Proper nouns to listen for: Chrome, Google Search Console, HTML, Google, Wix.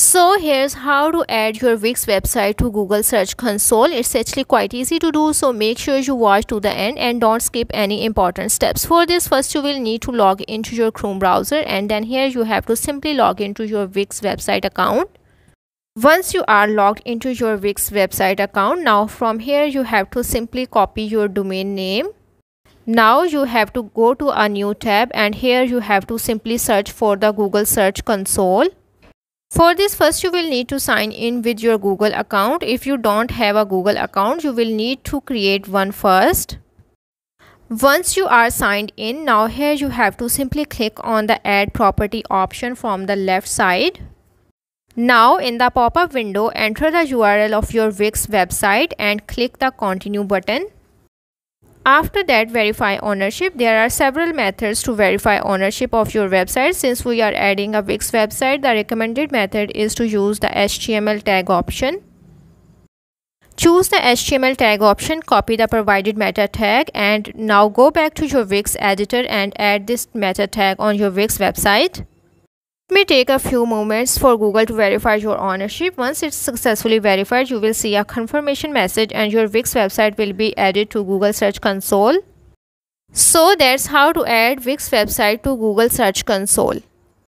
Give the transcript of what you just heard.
So here's how to add your Wix website to Google Search Console. It's actually quite easy to do, so make sure you watch to the end and don't skip any important steps. For this, first you will need to log into your Chrome browser, and then here you have to simply log into your Wix website account. Once you are logged into your Wix website account, now from here you have to simply copy your domain name. Now you have to go to a new tab, and here you have to simply search for the Google Search Console. For this, first you will need to sign in with your Google account. If you don't have a Google account, you will need to create one first. Once you are signed in, now here you have to simply click on the Add Property option from the left side. Now in the pop-up window, enter the URL of your Wix website and click the Continue button. After that, verify ownership. There are several methods to verify ownership of your website. Since we are adding a Wix website, the recommended method is to use the HTML tag option. Choose the HTML tag option, copy the provided meta tag, and now go back to your Wix editor and add this meta tag on your Wix website. It may take a few moments for Google to verify your ownership. Once it's successfully verified, you will see a confirmation message and your Wix website will be added to Google Search Console. So that's how to add Wix website to Google Search Console.